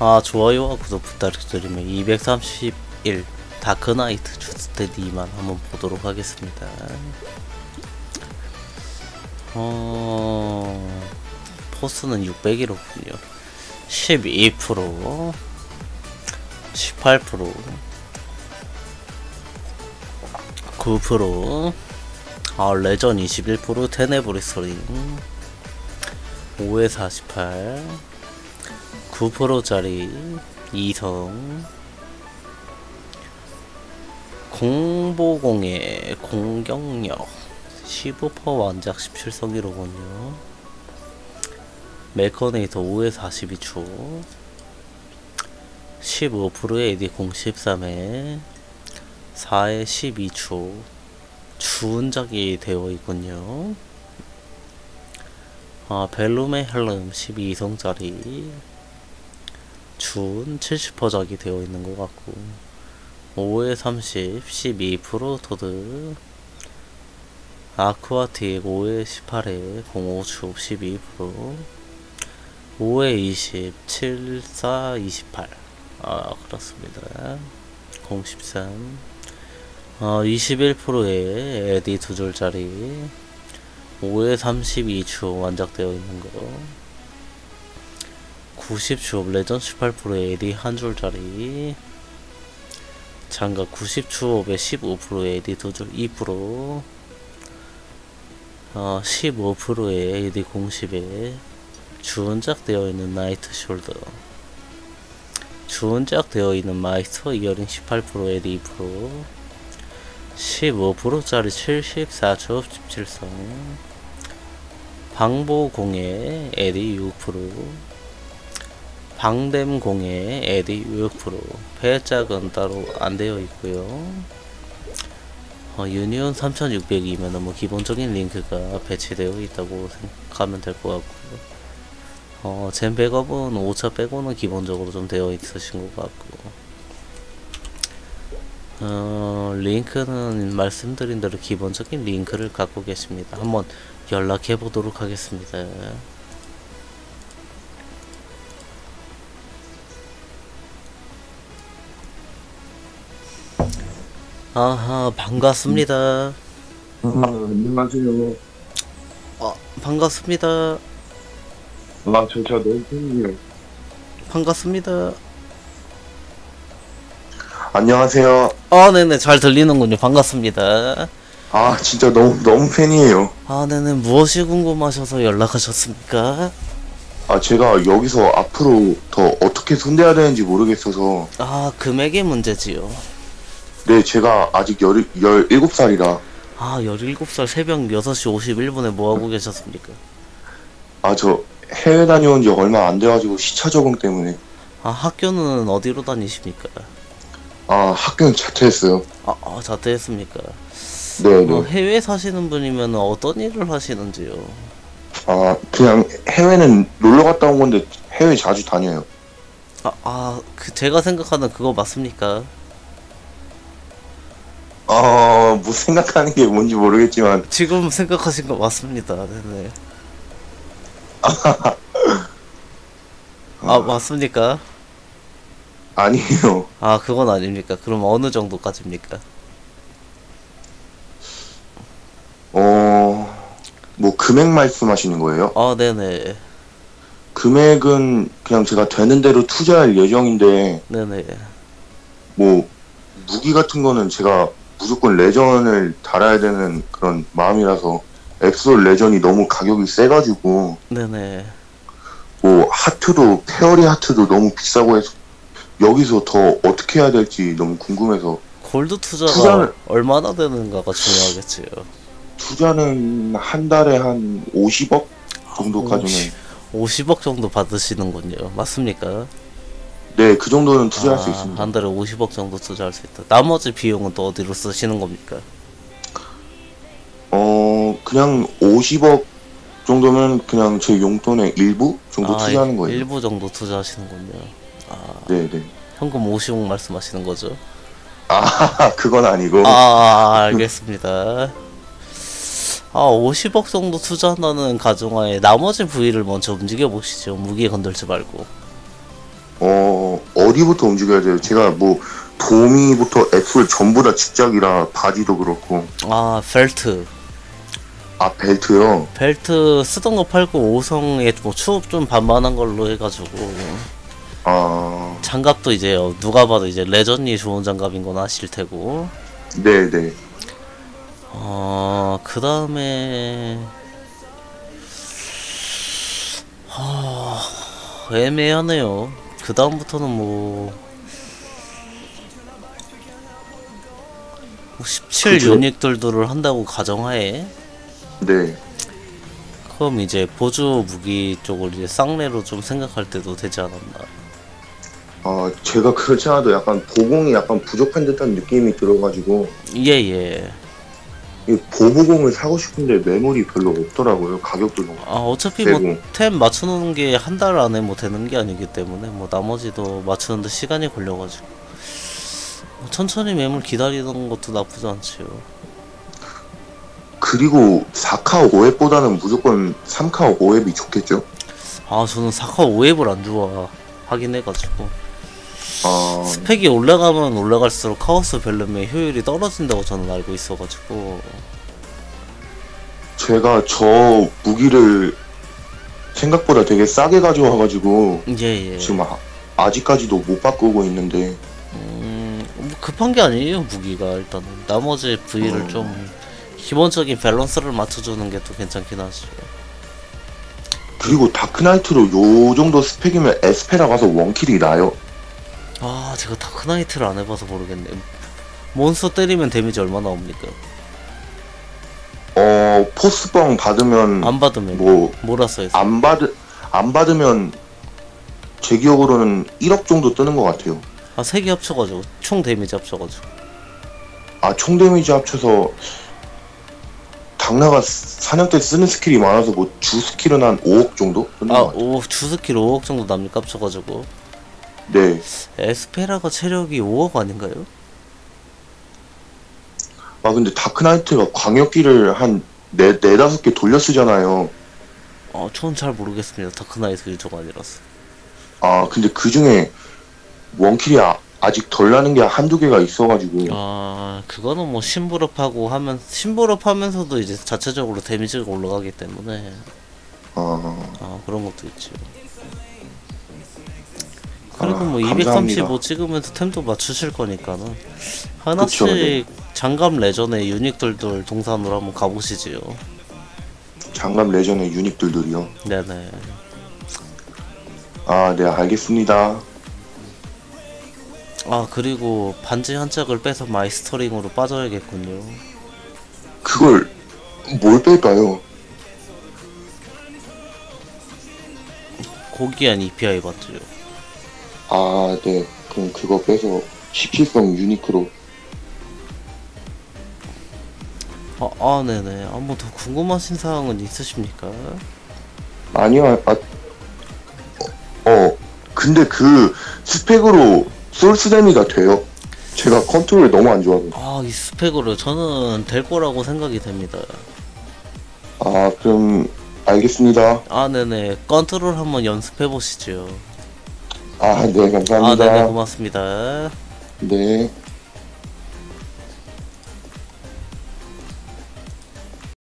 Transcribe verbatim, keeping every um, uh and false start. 아, 좋아요와 구독 부탁드리며 이백삼십일 다크나이트 주스테디만 한번 보도록 하겠습니다. 어... 포스는 육백이로군요. 십이 퍼센트 십팔 퍼센트 구 퍼센트 아, 레전 이십일 퍼센트 테네브리스링 오에 사십팔 구 퍼센트짜리 이성 공보공의 공격력 십오 퍼센트 완작 십칠성이로군요. 메커네이터 오에 사십이초 십오 퍼센트의 에디 공십삼에 사에 십이초 주운작이 되어있군요. 아, 벨룸의 헬름 십이성짜리 주운 칠십 퍼센트작이 되어있는 것 같고 오에 삼십 십이 퍼센트 토드 아쿠아틱 오에 십팔에 공오축 십이 퍼센트 오에 이십 칠사 이십팔 아, 그렇습니다. 공십삼 어, 이십일 퍼센트에 에디 두 줄짜리 오에 삼십이초 완작되어 있는 거 구십초 레전 십팔 퍼센트에 에디 한 줄짜리 장갑 구십초에 십오 퍼센트에 에디 두 줄 이 퍼센트 어, 십오 퍼센트에 에디 공십에 주운작 되어 있는 나이트 숄더 주운작 되어 있는 마이스터 이어링 십팔 퍼센트 에디 이 퍼센트 십오 퍼센트짜리 칠십사초 십칠성 방보공에 에디 육 퍼센트 방댐공에 에디 육 퍼센트 배짝은 따로 안되어 있구요. 어, 유니온 삼천육백이면 뭐 기본적인 링크가 배치되어 있다고 생각하면 될 것 같고요. 어, 젠 백업은 오차 빼고는 기본적으로 좀 되어 있으신 것 같고, 어, 링크는 말씀드린 대로 기본적인 링크를 갖고 계십니다. 한번 연락해 보도록 하겠습니다. 아하, 반갑습니다. 안녕하세요. 아, 반갑습니다. 아, 진짜 너무 팬이에요. 반갑습니다. 안녕하세요. 아, 네네, 잘 들리는군요. 반갑습니다. 아, 진짜 너무 너무 팬이에요. 아, 네네, 무엇이 궁금하셔서 연락하셨습니까? 아, 제가 여기서 앞으로 더 어떻게 손대야 되는지 모르겠어서. 아, 금액의 문제지요. 네, 제가 아직 열, 열일곱 살이라. 아, 열일곱 살 새벽 여섯시 오십일분에 뭐하고 계셨습니까? 아, 저 해외 다녀온 지 얼마 안 돼가지고 시차 적응 때문에. 아, 학교는 어디로 다니십니까? 아, 학교는 자퇴했어요. 아, 아, 자퇴했습니까? 네네. 어, 해외 사시는 분이면 어떤 일을 하시는지요? 아, 그냥 해외는 놀러 갔다 온 건데 해외 자주 다녀요. 아, 아, 그 제가 생각하는 그거 맞습니까? 어, 뭐 생각하는 게 뭔지 모르겠지만 지금 생각하신 거 맞습니다. 네네. 아, 맞습니까? 아니요. 아, 그건 아닙니까? 그럼 어느 정도까지입니까? 어... 뭐 금액 말씀하시는 거예요? 아, 네네. 금액은 그냥 제가 되는 대로 투자할 예정인데, 네네, 뭐 무기 같은 거는 제가 무조건 레전을 달아야 되는 그런 마음이라서 앱솔 레전이 너무 가격이 세가지고, 네네, 뭐 하트도 페어리 하트도 너무 비싸고 해서 여기서 더 어떻게 해야 될지 너무 궁금해서. 골드 투자가 투자를, 얼마나 되는가가 중요하겠지요. 투자는 한 달에 한 오십억 정도까지는. 오십억 정도 받으시는군요. 맞습니까? 네, 그 정도는 투자할, 아, 수 있습니다. 한 달에 오십억 정도 투자할 수 있다. 나머지 비용은 또 어디로 쓰시는 겁니까? 어, 그냥 오십억 정도면 그냥 제 용돈의 일부 정도, 아, 투자하는 거예요. 일부 정도 투자하시는군요. 아, 네네. 현금 오십억 말씀하시는 거죠? 아, 그건 아니고. 아, 알겠습니다. 아, 오십억 정도 투자한다는 가정하에 나머지 부위를 먼저 움직여 보시죠. 무기에 건들지 말고. 어, 어디부터 움직여야 돼요? 제가 뭐 도미부터 엑솔 전부 다 직작이라 바디도 그렇고. 아 벨트. 아 벨트요? 벨트 쓰던 거 팔고 오성에 뭐 추업 좀 반반한 걸로 해가지고. 아. 장갑도 이제 누가 봐도 이제 레전이 좋은 장갑인 건 아실 테고. 네네. 어 그 다음에. 아 애매하네요. 그 다음부터는 뭐 십칠 그쵸? 유닛들도를 한다고 가정하에. 네. 그럼 이제 보조 무기 쪽을 이제 쌍례로 좀 생각할 때도 되지 않았나. 아 제가 그렇지 않아도 약간 보공이 약간 부족한 듯한 느낌이 들어가지고. 예예. 이 보부공을 사고 싶은데 매물이 별로 없더라고요. 가격도 너무. 아 어차피 뭐 템 맞춰놓는 게 한 달 안에 뭐 되는 게 아니기 때문에 뭐 나머지도 맞추는데 시간이 걸려가지고 천천히 매물 기다리는 것도 나쁘지 않지요. 그리고 사 카 오 앱보다는 무조건 삼 카 오 앱이 좋겠죠? 아 저는 사 카 오 앱을 안 좋아하긴 해가지고. 아... 스펙이 올라가면 올라갈수록 카오스 벨룸의 효율이 떨어진다고 저는 알고 있어가지고. 제가 저 무기를 생각보다 되게 싸게 가져와가지고 예, 예. 지금 아, 아직까지도 못 바꾸고 있는데. 음... 뭐 급한 게 아니에요 무기가. 일단은 나머지 부위를 음... 좀 기본적인 밸런스를 맞춰주는 게 또 괜찮긴 하죠. 그리고 다크나이트로 요 정도 스펙이면 에스페라 가서 원킬이 나요? 아 제가 다크나이트를 안 해봐서 모르겠네. 몬스터 때리면 데미지 얼마나 옵니까? 어... 포스뻥 받으면 안 받으면 뭐 몰아서 해서 안, 받으, 안 받으면 제 기억으로는 일억 정도 뜨는 것 같아요. 아 세 개 합쳐가지고 총 데미지 합쳐가지고. 아 총 데미지 합쳐서 당나가 사냥 때 쓰는 스킬이 많아서 뭐 주 스킬은 한 오억 정도? 아 오, 주 스킬 오억 정도 납니까 합쳐가지고? 네. 에스페라가 체력이 오억 아닌가요? 아 근데 다크나이트가 광역기를 한 네, 네 다섯 개 돌려 쓰잖아요. 아 전 잘 모르겠습니다. 다크나이트 유저가 아니라서. 아 근데 그 중에 원킬이 아, 아직 덜 나는 게 한두 개가 있어가지고. 아 그거는 뭐 심부럽하고 하면 심부럽하면서도 이제 자체적으로 데미지가 올라가기 때문에. 아, 아 그런 것도 있죠. 그리고 뭐 아, 이백삼십오 찍으면서 템도 맞추실 거니까는 하나씩. 그쵸, 네. 장갑 레전의 유닛들들 동산으로 한번 가보시지요. 장갑 레전의 유닛들들이요? 네네. 아 네 알겠습니다. 아 그리고 반지 한 짝을 빼서 마이스터링으로 빠져야겠군요. 그걸 뭘 뺄까요? 고귀한 이 피 아이 봤지요. 아, 네. 그럼 그거 빼서 십칠성 유니크로. 아, 아 네네. 아, 뭐 더 궁금하신 사항은 있으십니까? 아니요. 아, 어, 어. 근데 그 스펙으로 솔스 데미가 돼요? 제가 컨트롤을 너무 안 좋아해요. 아, 이 스펙으로 저는 될 거라고 생각이 됩니다. 아, 그럼 알겠습니다. 아, 네네. 컨트롤 한번 연습해 보시죠. 아, 네, 감사합니다. 아, 네, 고맙습니다. 네.